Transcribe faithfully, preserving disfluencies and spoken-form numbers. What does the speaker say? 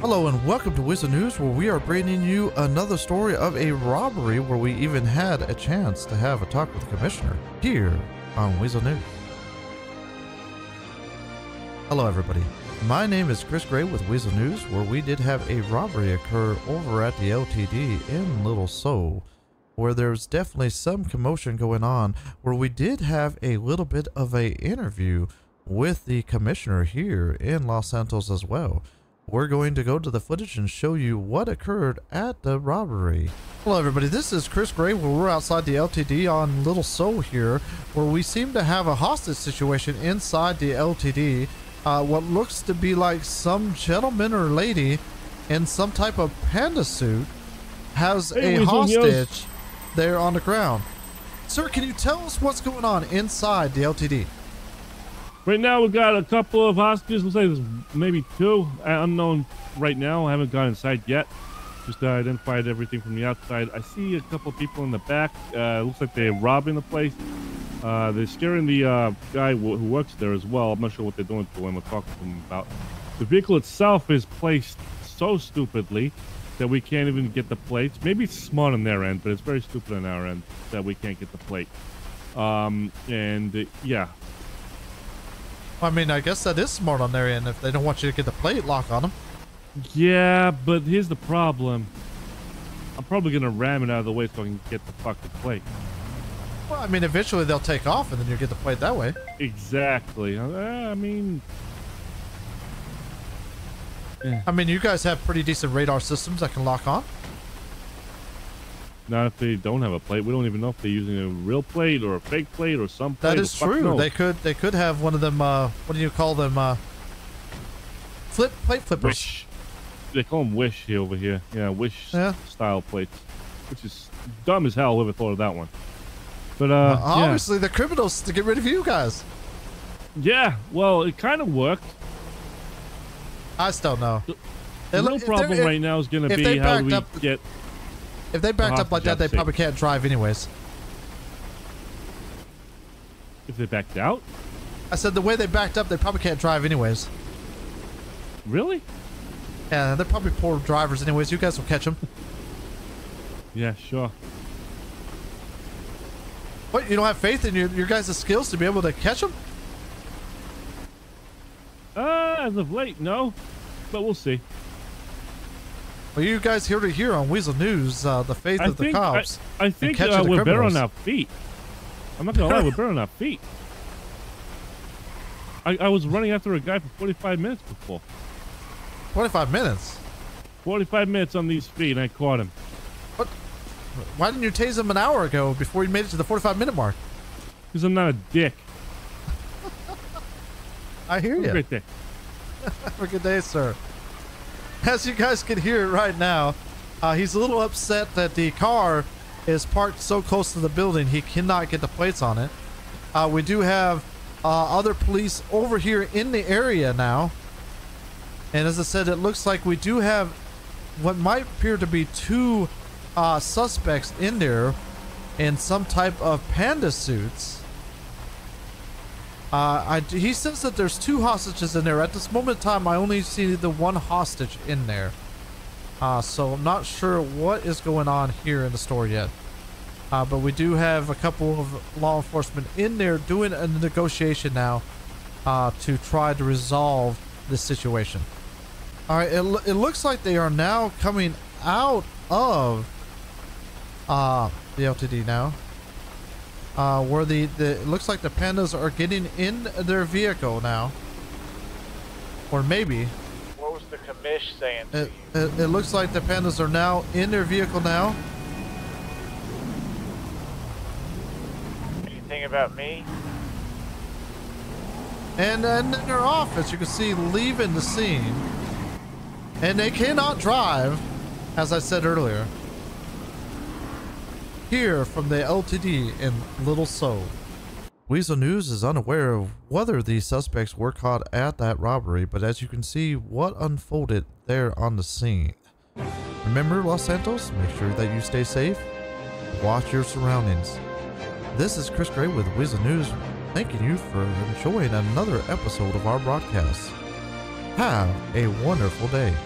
Hello and welcome to Weazel News, where we are bringing you another story of a robbery where we even had a chance to have a talk with the commissioner here on Weazel News. Hello everybody, my name is Chris Gray with Weazel News, where we did have a robbery occur over at the L T D in Little Seoul, where there's definitely some commotion going on, where we did have a little bit of an interview with the commissioner here in Los Santos as well. We're going to go to the footage and show you what occurred at the robbery. Hello everybody, this is Chris Gray. We're outside the L T D on Little Seoul here, where we seem to have a hostage situation inside the L T D. Uh, what looks to be like some gentleman or lady in some type of panda suit has hey, a hostage there on the ground. Sir, can you tell us what's going on inside the L T D? Right now, we've got a couple of hostages. Looks like there's maybe two. I, unknown right now. I haven't gone inside yet. Just uh, identified everything from the outside. I see a couple people in the back. Uh, looks like they're robbing the place. Uh, they're scaring the uh, guy w who works there as well. I'm not sure what they're doing to him or talking to him about. The vehicle itself is placed so stupidly that we can't even get the plates. Maybe it's smart on their end, but it's very stupid on our end that we can't get the plate. Um, and uh, yeah. I mean, I guess that is smart on their end if they don't want you to get the plate lock on them. Yeah, but here's the problem. I'm probably going to ram it out of the way so I can get the fucking plate. Well, I mean, eventually they'll take off and then you'll get the plate that way. Exactly. I mean... Eh. I mean, you guys have pretty decent radar systems that can lock on. Not if they don't have a plate. We don't even know if they're using a real plate or a fake plate or some plate. That is true. No. They could they could have one of them, uh, what do you call them? Uh, flip plate flippers. Wish. They call them wish here over here. Yeah, wish yeah. style plates, which is dumb as hell. Whoever thought of that one. But uh, well, obviously yeah. they're criminals to get rid of you guys. Yeah, well, it kind of worked. I still know. The, the real problem right now is going to be how do we get... If they backed up like that, they probably can't drive anyways. If they backed out? I said the way they backed up, they probably can't drive anyways. Really? Yeah, they're probably poor drivers anyways. You guys will catch them. Yeah, sure. What? You don't have faith in your, your guys' skills to be able to catch them? Uh, as of late, no. But we'll see. Well, you guys heard it here on Weazel News, uh, the faith I of the think, cops. I, I think uh, we're better on our feet. I'm not going to lie, we're better on our feet. I, I was running after a guy for forty-five minutes before. forty-five minutes? forty-five minutes on these feet, and I caught him. What? Why didn't you tase him an hour ago before you made it to the forty-five minute mark? Because I'm not a dick. I hear you. Have a great day. Have a good day, sir. As you guys can hear right now, uh, he's a little upset that the car is parked so close to the building he cannot get the plates on it. Uh, we do have uh, other police over here in the area now. And as I said, it looks like we do have what might appear to be two uh, suspects in there in some type of panda suits. Uh, I, he says that there's two hostages in there. At this moment in time, I only see the one hostage in there. Uh, so I'm not sure what is going on here in the store yet. Uh, but we do have a couple of law enforcement in there doing a negotiation now uh, to try to resolve this situation. All right, it, it looks like they are now coming out of uh, the L T D now. Uh, where the, the it looks like the pandas are getting in their vehicle now, or maybe. What was the commish saying to it, you? It, it looks like the pandas are now in their vehicle now. Anything about me? And then they're off, as you can see, leaving the scene. And they cannot drive, as I said earlier. Here from the L T D in Little Seoul. Weazel News is unaware of whether the suspects were caught at that robbery, but as you can see what unfolded there on the scene. Remember Los Santos, make sure that you stay safe, watch your surroundings. This is Chris Gray with Weazel News, thanking you for enjoying another episode of our broadcast. Have a wonderful day.